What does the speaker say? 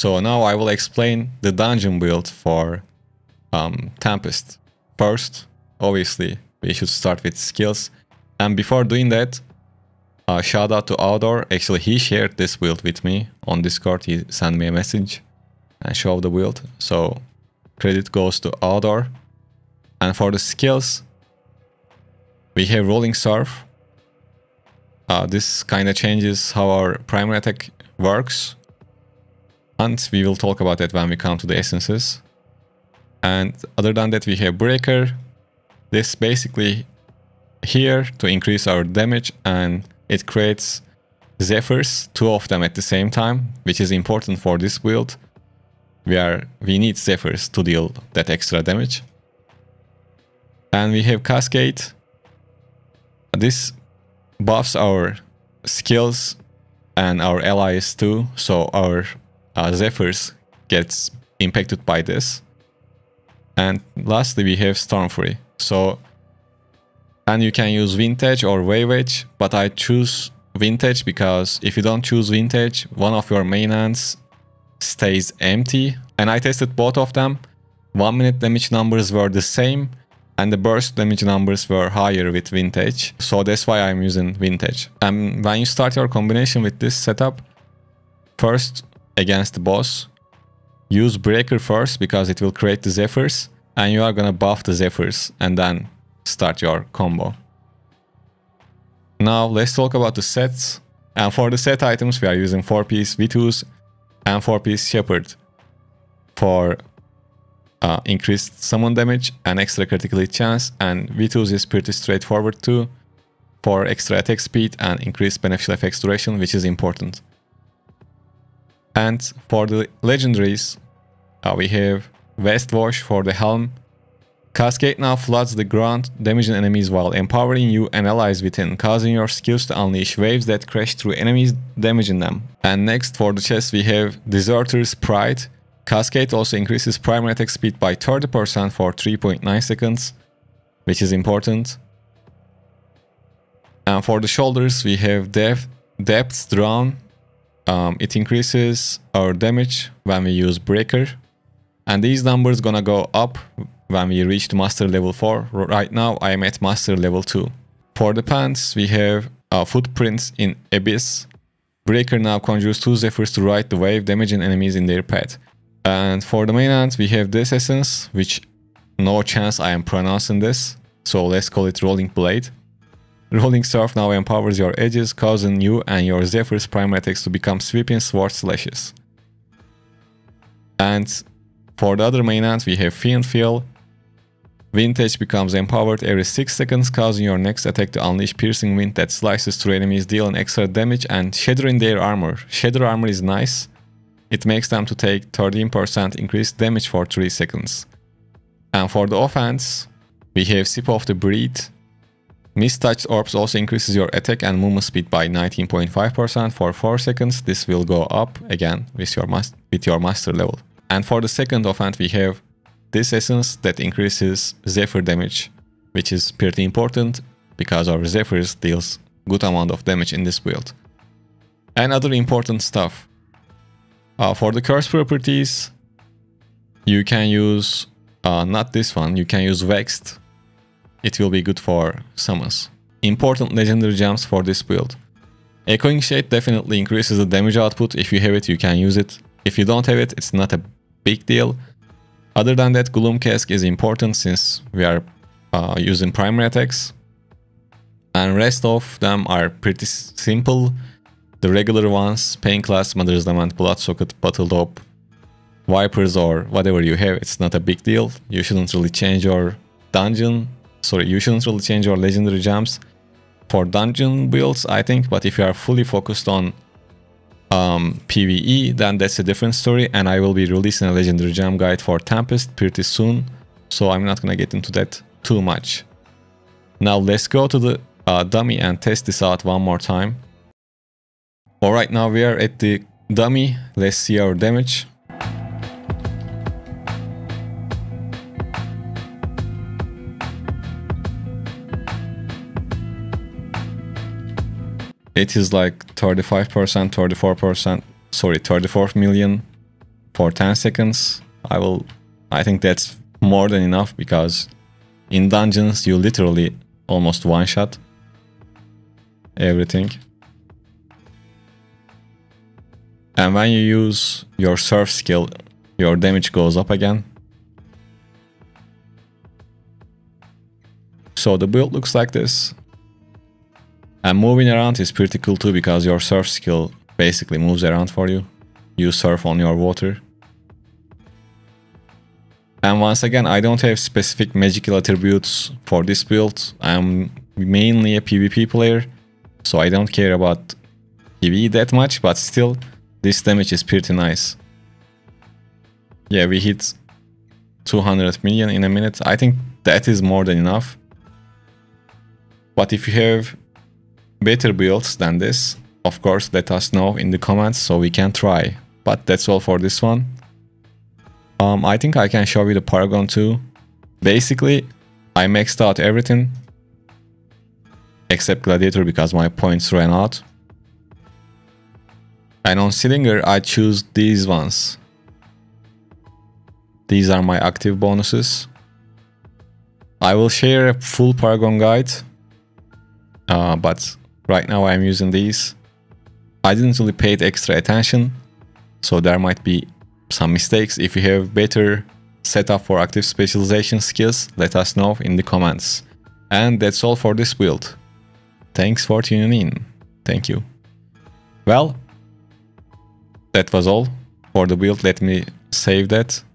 So now I will explain the dungeon build for Tempest. First, obviously, we should start with skills. And before doing that, shout out to Outdoor. Actually, he shared this build with me on Discord. He sent me a message and showed the build. So credit goes to Outdoor. And for the skills, we have Rolling Surf. This kind of changes how our primary attack works, and we will talk about that when we come to the essences. And other than that, we have Breaker. This basically here to increase our damage, and it creates Zephyrs, two of them at the same time, which is important for this build. We need Zephyrs to deal that extra damage. And we have Cascade. This buffs our skills and our allies too, so our Zephyrs gets impacted by this. And lastly, we have Stormfree. And you can use Vintage or Wave Edge, but I choose Vintage because if you don't choose Vintage, one of your main hands stays empty. And I tested both of them. 1 minute damage numbers were the same, and the burst damage numbers were higher with Vintage, so that's why I'm using Vintage. And when you start your combination with this setup, first against the boss, use Breaker first because it will create the Zephyrs, and you are gonna buff the Zephyrs and then start your combo. Now let's talk about the sets. And for the set items, we are using 4-piece V2's and 4-piece Shepherd for increased summon damage and extra critical hit chance, and V2's is pretty straightforward too, for extra attack speed and increased beneficial effects duration, which is important. And for the legendaries, we have Westwash for the helm. Cascade now floods the ground, damaging enemies while empowering you and allies within, causing your skills to unleash waves that crash through enemies, damaging them. And next for the chest, we have Deserter's Pride. Cascade also increases primary attack speed by 30% for 3.9 seconds, which is important. And for the shoulders, we have Depths Drown. It increases our damage when we use Breaker. And these numbers gonna go up when we reach to Master Level 4. Right now, I am at Master Level 2. For the pants, we have Footprints in Abyss. Breaker now conjures 2 Zephyrs to ride the wave, damaging enemies in their path. And for the main hand, we have this essence, which no chance I am pronouncing this, so let's call it Rolling Blade. Rolling Surf now empowers your edges, causing you and your Zephyr's primary attacks to become sweeping sword slashes. And for the other main hand, we have Fiend Feel. Vintage becomes empowered every 6 seconds, causing your next attack to unleash piercing wind that slices through enemies, dealing extra damage and shattering their armor. Shatter armor is nice. It makes them to take 13% increased damage for 3 seconds. And for the offense, we have Sip of the Breed. Mistouched Orbs also increases your attack and movement speed by 19.5% for 4 seconds. This will go up again with your master level. And for the second offense, we have this essence that increases Zephyr damage, which is pretty important because our Zephyrs deals good amount of damage in this build. And other important stuff. For the curse properties, you can use, not this one, you can use Vexed. It will be good for summons. Important legendary gems for this build. Echoing Shade definitely increases the damage output. If you have it, you can use it. If you don't have it, it's not a big deal. Other than that, Gloom Cask is important since we are using primary attacks. And rest of them are pretty simple. The regular ones, Pain Class, Mother's Lament, Blood Socket, Bottled Up, Wipers or whatever you have, it's not a big deal. You shouldn't really change your legendary gems for dungeon builds, I think. But if you are fully focused on PVE, then that's a different story. And I will be releasing a legendary gem guide for Tempest pretty soon, so I'm not gonna get into that too much. Now let's go to the dummy and test this out one more time. Alright, now we are at the dummy. Let's see our damage. It is like 34 million for 10 seconds. I think that's more than enough, because in dungeons you literally almost one-shot everything. And when you use your surf skill, your damage goes up again. So the build looks like this. And moving around is pretty cool too, because your surf skill basically moves around for you. You surf on your water. And once again, I don't have specific magical attributes for this build. I'm mainly a PvP player, so I don't care about PvE that much, but still, this damage is pretty nice. Yeah, we hit 200 million in a minute. I think that is more than enough. But if you have better builds than this, of course, let us know in the comments so we can try. But that's all for this one. I think I can show you the Paragon too. Basically, I maxed out everything except Gladiator because my points ran out. And on Slinger, I choose these ones. These are my active bonuses. I will share a full Paragon guide, but right now I'm using these. I didn't really pay extra attention, so there might be some mistakes. If you have better setup for active specialization skills, let us know in the comments. And that's all for this build. Thanks for tuning in. Thank you. Well, that was all for the build. Let me save that.